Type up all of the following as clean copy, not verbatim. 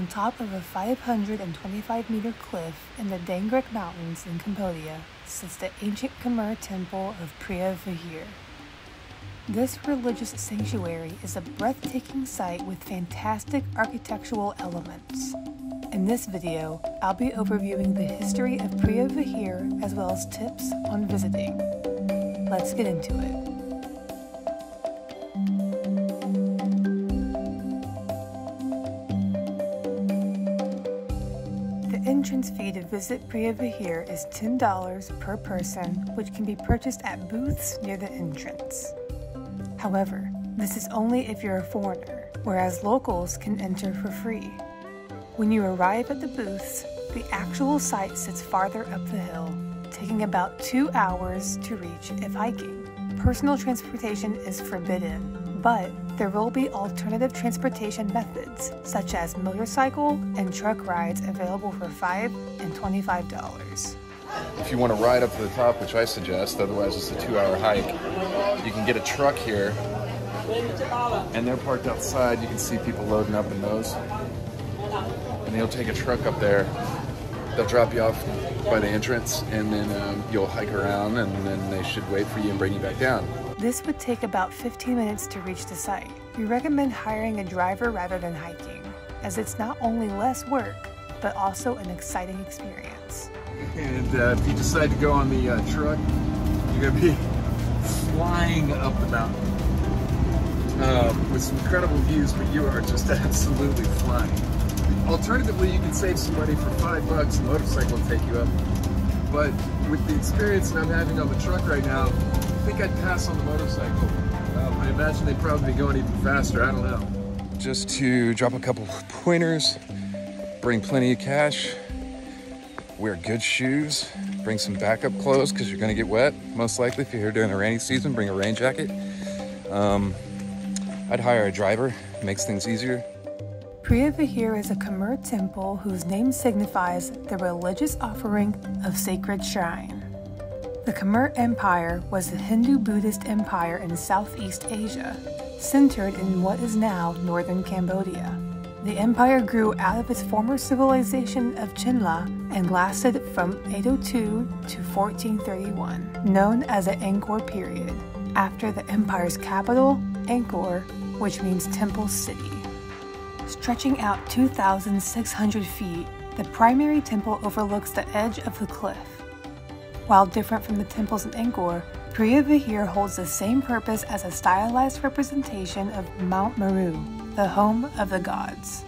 on top of a 525-meter cliff in the Dangrek Mountains in Cambodia sits the ancient Khmer temple of Preah Vihear. This religious sanctuary is a breathtaking site with fantastic architectural elements. In this video, I'll be overviewing the history of Preah Vihear as well as tips on visiting. Let's get into it. Entrance fee to visit Preah Vihear is $10 per person, which can be purchased at booths near the entrance. However, this is only if you're a foreigner, whereas locals can enter for free. When you arrive at the booths, the actual site sits farther up the hill, taking about 2 hours to reach if hiking. Personal transportation is forbidden, but there will be alternative transportation methods, such as motorcycle and truck rides available for $5 and $25. If you want to ride up to the top, which I suggest, otherwise it's a 2-hour hike, you can get a truck here, and they're parked outside. You can see people loading up in those, and they'll take a truck up there. They'll drop you off by the entrance, and then you'll hike around, and then they should wait for you and bring you back down. This would take about 15 minutes to reach the site. We recommend hiring a driver rather than hiking, as it's not only less work, but also an exciting experience. And if you decide to go on the truck, you're gonna be flying up the mountain with some incredible views, but you are just absolutely flying. Alternatively, you can save some money for $5, a motorcycle will take you up. But with the experience that I'm having on the truck right now, I think I'd pass on the motorcycle. I imagine they'd probably be going even faster, I don't know. Just to drop a couple pointers, bring plenty of cash, wear good shoes, bring some backup clothes because you're gonna get wet, most likely if you're here during the rainy season, bring a rain jacket. I'd hire a driver, makes things easier. Preah Vihear is a Khmer temple whose name signifies the religious offering of sacred shrine. The Khmer Empire was a Hindu-Buddhist empire in Southeast Asia, centered in what is now northern Cambodia. The empire grew out of its former civilization of Chenla and lasted from 802 to 1431, known as the Angkor period, after the empire's capital, Angkor, which means Temple City. Stretching out 2,600 feet, the primary temple overlooks the edge of the cliff. While different from the temples in Angkor, Preah Vihear holds the same purpose as a stylized representation of Mount Meru, the home of the gods.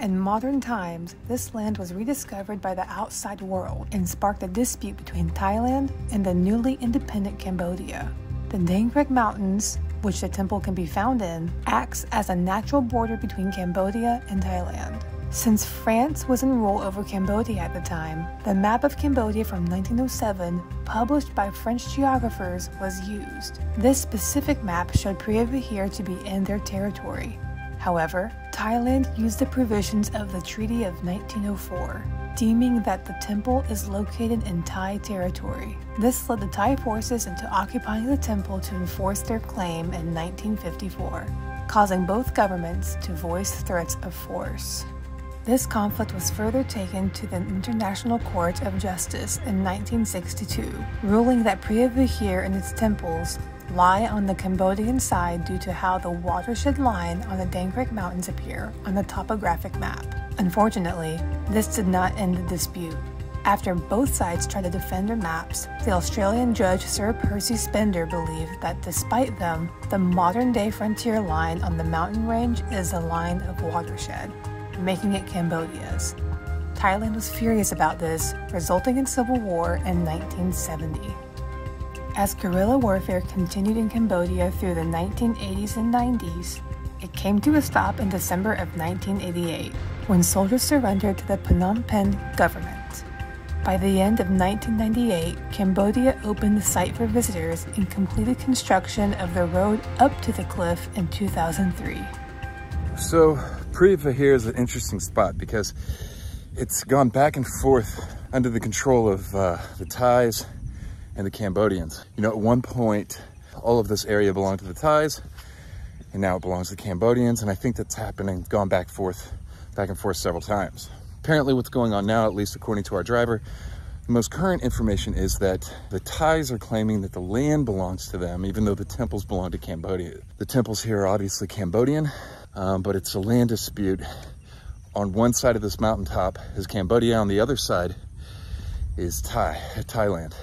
In modern times, this land was rediscovered by the outside world and sparked a dispute between Thailand and the newly independent Cambodia. The Dangrek Mountains, which the temple can be found in, acts as a natural border between Cambodia and Thailand. Since France was in rule over Cambodia at the time, the map of Cambodia from 1907, published by French geographers, was used. This specific map showed Preah Vihear to be in their territory. However, Thailand used the provisions of the Treaty of 1904, deeming that the temple is located in Thai territory. This led the Thai forces into occupying the temple to enforce their claim in 1954, causing both governments to voice threats of force. This conflict was further taken to the International Court of Justice in 1962, ruling that Preah Vihear and its temples lie on the Cambodian side due to how the watershed line on the Dangrek Mountains appear on the topographic map. Unfortunately, this did not end the dispute. After both sides tried to defend their maps, the Australian judge Sir Percy Spender believed that despite them, the modern-day frontier line on the mountain range is a line of watershed, making it Cambodia's. Thailand was furious about this, resulting in civil war in 1970. As guerrilla warfare continued in Cambodia through the 1980s and 90s, it came to a stop in December of 1988, when soldiers surrendered to the Phnom Penh government. By the end of 1998, Cambodia opened the site for visitors and completed construction of the road up to the cliff in 2003. So, Preah Vihear is an interesting spot because it's gone back and forth under the control of the Thais and the Cambodians. You know, at one point, all of this area belonged to the Thais, and now it belongs to the Cambodians, and I think that's happening, gone back and forth several times. Apparently what's going on now, at least according to our driver, the most current information is that the Thais are claiming that the land belongs to them, even though the temples belong to Cambodia. The temples here are obviously Cambodian, but it's a land dispute. On one side of this mountaintop is Cambodia, on the other side is Thailand.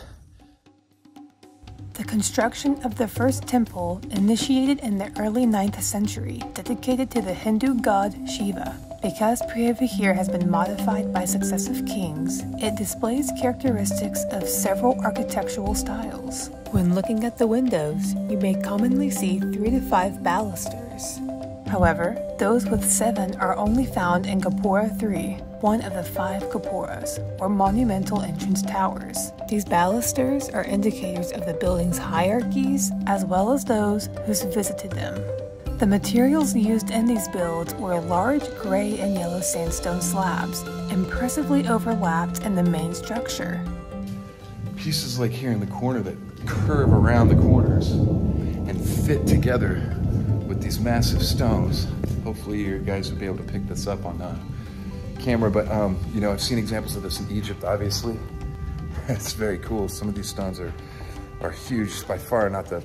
The construction of the first temple initiated in the early 9th century, dedicated to the Hindu god Shiva. Because Preah Vihear has been modified by successive kings, it displays characteristics of several architectural styles. When looking at the windows, you may commonly see 3 to 5 balusters. However, those with 7 are only found in Gopura 3, one of the 5 Gopuras, or monumental entrance towers. These balusters are indicators of the building's hierarchies, as well as those who's visited them. The materials used in these builds were large gray and yellow sandstone slabs, impressively overlapped in the main structure. Pieces like here in the corner that curve around the corners and fit together with these massive stones. Hopefully you guys will be able to pick this up on camera, but you know, I've seen examples of this in Egypt, obviously. It's very cool. Some of these stones are huge, by far not the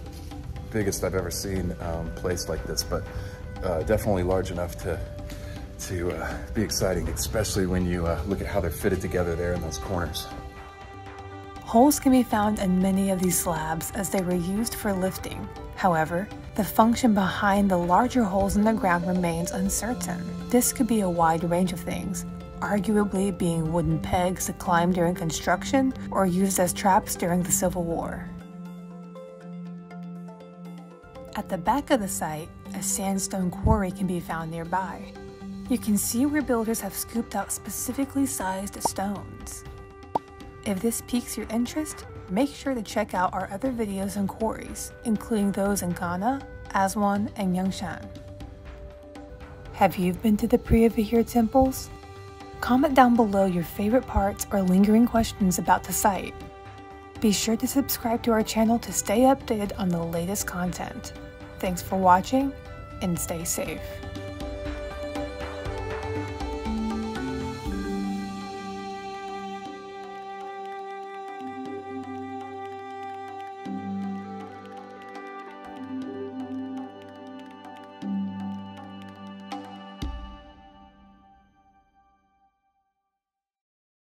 biggest I've ever seen place like this, but definitely large enough to be exciting, especially when you look at how they're fitted together there in those corners. Holes can be found in many of these slabs as they were used for lifting. However, the function behind the larger holes in the ground remains uncertain. This could be a wide range of things, arguably being wooden pegs to climb during construction or used as traps during the Civil War. At the back of the site, a sandstone quarry can be found nearby. You can see where builders have scooped out specifically sized stones. If this piques your interest, make sure to check out our other videos on quarries, including those in Ghana, Aswan, and Yangshan. Have you been to the Preah Vihear temples? Comment down below your favorite parts or lingering questions about the site. Be sure to subscribe to our channel to stay updated on the latest content. Thanks for watching, and stay safe.